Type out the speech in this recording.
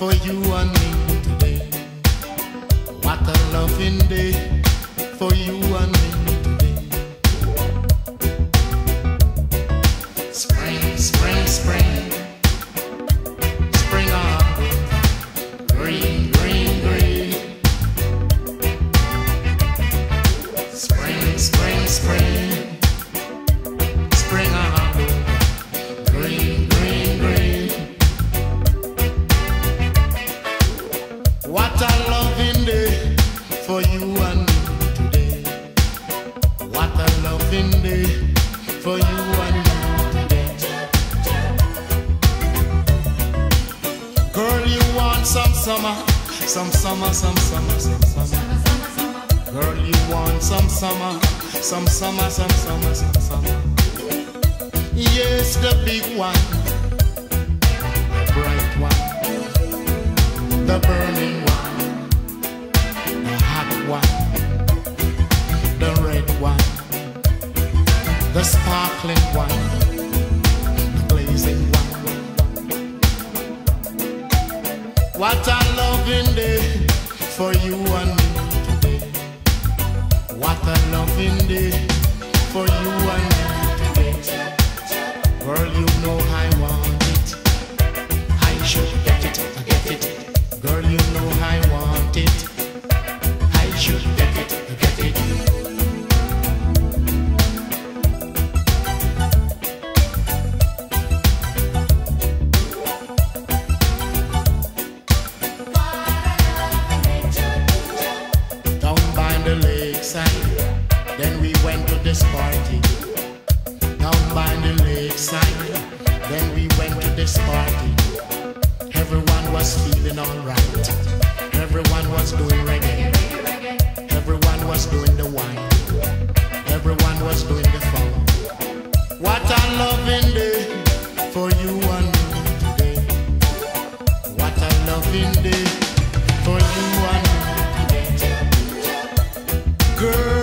for you and me today. What a loving day for you and me today. Spring, spring, spring, spring on. Green, green, green. Spring, spring, spring, spring on. Green, green, green. What a loving day for you and me today. What a loving day for you and me today. Girl, you want some summer, some summer, some summer, some summer. Girl, you want some summer, some summer, some summer, some summer. Yes, the big one, the bright one, the burning one, the hot one, the red one, the sparkling one, the blazing one. What a loving day for you and me today. What a loving day for you and me today. Girl, you know I want it. I should get it, I get it. Girl, you know I want it. I should get it, I get it. Down by the lakeside, then we went to this party. Down by the lakeside, then we went to this party. Everyone was feeling alright. Everyone was doing reggae. Everyone was doing the wine. Everyone was doing the fun. What a loving day for you and me today. What a loving day for you and me today. Girl,